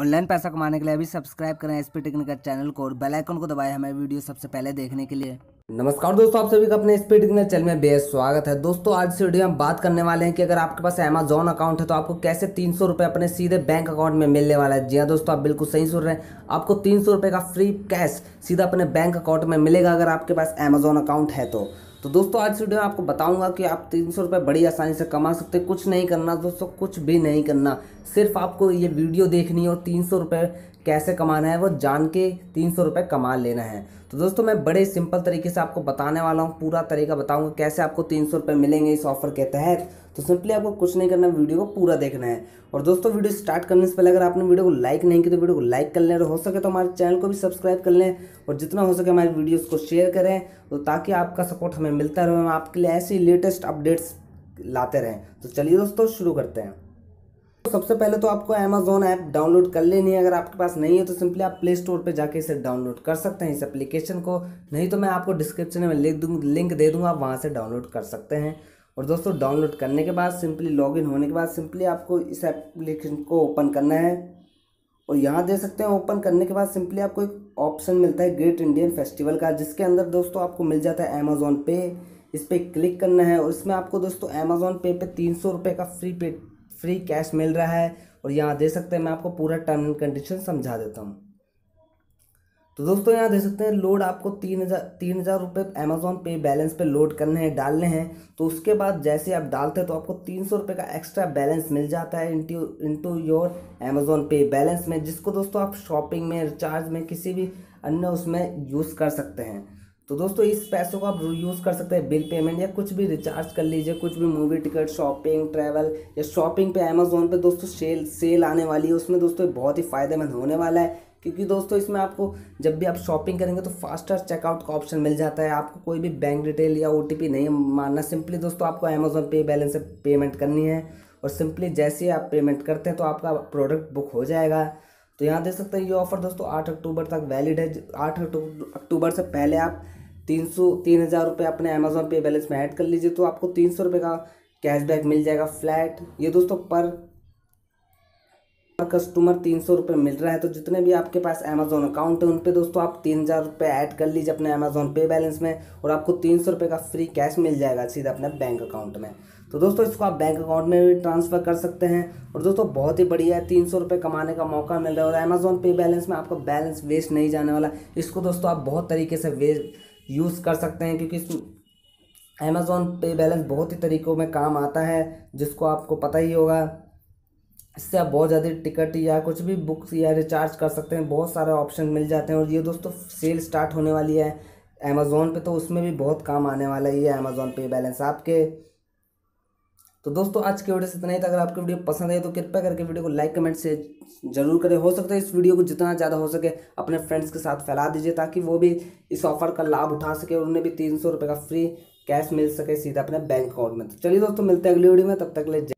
Online पैसा कमाने के लिए अभी सब्सक्राइब करें एसपी टेक्निकल चैनल को और बेल आइकन को दबाएं हमें वीडियो सबसे पहले देखने के लिए। नमस्कार दोस्तों, आप सभी का अपने एसपी टेक्निकल चैनल में बेहद स्वागत है। दोस्तों आज इस वीडियो में हम बात करने वाले हैं कि अगर आपके पास अमेजॉन अकाउंट है तो आपको कैसे 300 रुपये अपने सीधे बैंक अकाउंट में मिलने वाला है। जी हाँ दोस्तों, आप बिल्कुल सही सुन रहे हैं, आपको 300 रुपये का फ्री कैश सीधा अपने बैंक अकाउंट में मिलेगा अगर आपके पास अमेजॉन अकाउंट है तो। तो दोस्तों आज वीडियो में आपको बताऊंगा कि आप 300 रुपये बड़ी आसानी से कमा सकते हैं। कुछ नहीं करना दोस्तों, कुछ भी नहीं करना, सिर्फ आपको ये वीडियो देखनी है और 300 रुपये कैसे कमाना है वो जान के 300 रुपये कमा लेना है। तो दोस्तों मैं बड़े सिंपल तरीके से आपको बताने वाला हूँ, पूरा तरीका बताऊँगा कैसे आपको 300 रुपये मिलेंगे इस ऑफर के तहत। तो सिंपली आपको कुछ नहीं करना है, वीडियो को पूरा देखना है। और दोस्तों वीडियो स्टार्ट करने से पहले अगर आपने वीडियो को लाइक नहीं की तो वीडियो को लाइक कर लें और हो सके तो हमारे चैनल को भी सब्सक्राइब कर लें और जितना हो सके हमारे वीडियोज़ को शेयर करें तो ताकि आपका सपोर्ट हमें मिलता रहे, हम आपके लिए ऐसी लेटेस्ट अपडेट्स लाते रहें। तो चलिए दोस्तों शुरू करते हैं। तो सबसे पहले तो आपको अमेजोन ऐप डाउनलोड कर लेनी है। अगर आपके पास नहीं है तो सिंपली आप प्ले स्टोर पे जाके इसे डाउनलोड कर सकते हैं इस एप्लीकेशन को, नहीं तो मैं आपको डिस्क्रिप्शन में लिंक दे दूँगा, आप वहाँ से डाउनलोड कर सकते हैं। और दोस्तों डाउनलोड करने के बाद सिंपली लॉगिन होने के बाद सिंपली आपको इस एप्लीकेशन को ओपन करना है और यहाँ दे सकते हैं। ओपन करने के बाद सिंपली आपको एक ऑप्शन मिलता है ग्रेट इंडियन फेस्टिवल का, जिसके अंदर दोस्तों आपको मिल जाता है अमेजोन पे। इस पर क्लिक करना है और इसमें आपको दोस्तों अमेजोन पे पर 300 रुपये का फ्री कैश मिल रहा है। और यहाँ दे सकते हैं, मैं आपको पूरा टर्म एंड कंडीशन समझा देता हूँ। तो दोस्तों यहाँ दे सकते हैं लोड, आपको 3,000 रुपये अमेजोन पे बैलेंस पे लोड करने हैं, डालने हैं। तो उसके बाद जैसे आप डालते हैं तो आपको 300 रुपये का एक्स्ट्रा बैलेंस मिल जाता है इंटू योर अमेजोन पे बैलेंस में, जिसको दोस्तों आप शॉपिंग में, रिचार्ज में, किसी भी अन्य उसमें यूज़ कर सकते हैं। तो दोस्तों इस पैसों को आप यूज़ कर सकते हैं बिल पेमेंट या कुछ भी रिचार्ज कर लीजिए, कुछ भी मूवी टिकट, शॉपिंग, ट्रैवल या शॉपिंग पे। अमेजोन पे दोस्तों सेल आने वाली है, उसमें दोस्तों बहुत ही फ़ायदेमंद होने वाला है, क्योंकि दोस्तों इसमें आपको जब भी आप शॉपिंग करेंगे तो फास्टर चेकआउट का ऑप्शन मिल जाता है। आपको कोई भी बैंक डिटेल या OTP नहीं मानना, सिंपली दोस्तों आपको अमेजोन पे बैलेंस से पेमेंट करनी है और सिंपली जैसे ही आप पेमेंट करते हैं तो आपका प्रोडक्ट बुक हो जाएगा। तो यहाँ दे सकते हैं ये ऑफ़र दोस्तों 8 अक्टूबर तक वैलिड है। 8 अक्टूबर से पहले आप 3,000 रुपये अपने अमेजोन पे बैलेंस में ऐड कर लीजिए तो आपको 300 रुपये का कैशबैक मिल जाएगा फ्लैट। ये दोस्तों पर कस्टमर 300 रुपये मिल रहा है। तो जितने भी आपके पास अमेजोन अकाउंट है उन पे दोस्तों आप 3,000 रुपये ऐड कर लीजिए अपने अमेजोन पे बैलेंस में और आपको 300 रुपये का फ्री कैश मिल जाएगा सीधा अपने बैंक अकाउंट में। तो दोस्तों इसको आप बैंक अकाउंट में भी ट्रांसफ़र कर सकते हैं। और दोस्तों बहुत ही बढ़िया है, 300 रुपये कमाने का मौका मिल रहा है और अमेजोन पे बैलेंस में आपका बैलेंस वेस्ट नहीं जाने वाला। इसको दोस्तों आप बहुत तरीके से यूज़ कर सकते हैं, क्योंकि अमेजोन पे बैलेंस बहुत ही तरीक़ों में काम आता है, जिसको आपको पता ही होगा। इससे आप बहुत ज़्यादा टिकट या कुछ भी बुक्स या रिचार्ज कर सकते हैं, बहुत सारे ऑप्शन मिल जाते हैं। और ये दोस्तों सेल स्टार्ट होने वाली है अमेज़ोन पे, तो उसमें भी बहुत काम आने वाला है ये अमेज़ोन पे बैलेंस आपके। तो दोस्तों आज के वीडियो से इतना ही था। अगर आपकी वीडियो पसंद आई तो कृपया करके वीडियो को लाइक कमेंट से जरूर करें। हो सकता है इस वीडियो को जितना ज़्यादा हो सके अपने फ्रेंड्स के साथ फैला दीजिए ताकि वो भी इस ऑफ़र का लाभ उठा सके और उन्हें भी 300 रुपये का फ्री कैश मिल सके सीधा अपने बैंक अकाउंट में। तो चलिए दोस्तों मिलते हैं अगली वीडियो में, तब तक ले।